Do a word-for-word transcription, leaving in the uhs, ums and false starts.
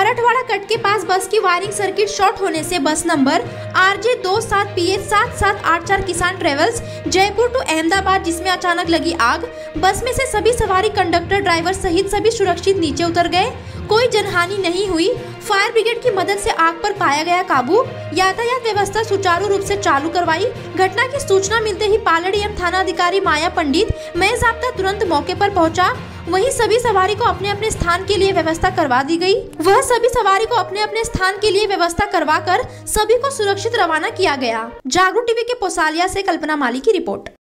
Arathwada cut के पास बस की वायरिंग सर्किट शॉर्ट होने से बस नंबर आर जे दो सात पी ए सात सात आठ चार किसान ट्रेवल्स जयपुर टू अहमदाबाद जिसमें अचानक लगी आग। बस में से सभी सवारी, कंडक्टर, ड्राइवर सहित सभी सुरक्षित नीचे उतर गए। कोई जनहानि नहीं हुई। फायर ब्रिगेड की मदद से आग पर पाया गया काबू। यातायात व्यवस्था सुचारू रूप से चालू करवाई। घटना की सूचना मिलते ही पालड़ी एवं थाना अधिकारी माया पंडित मैं जाब्ता तुरंत मौके पर पहुंचा। वहीं सभी सवारी को अपने अपने स्थान के लिए व्यवस्था करवा दी गई। वह सभी सवारी को अपने अपने स्थान के लिए व्यवस्था करवा कर सभी को सुरक्षित रवाना किया गया। जागरूक टीवी के पोसालिया से कल्पना माली की रिपोर्ट।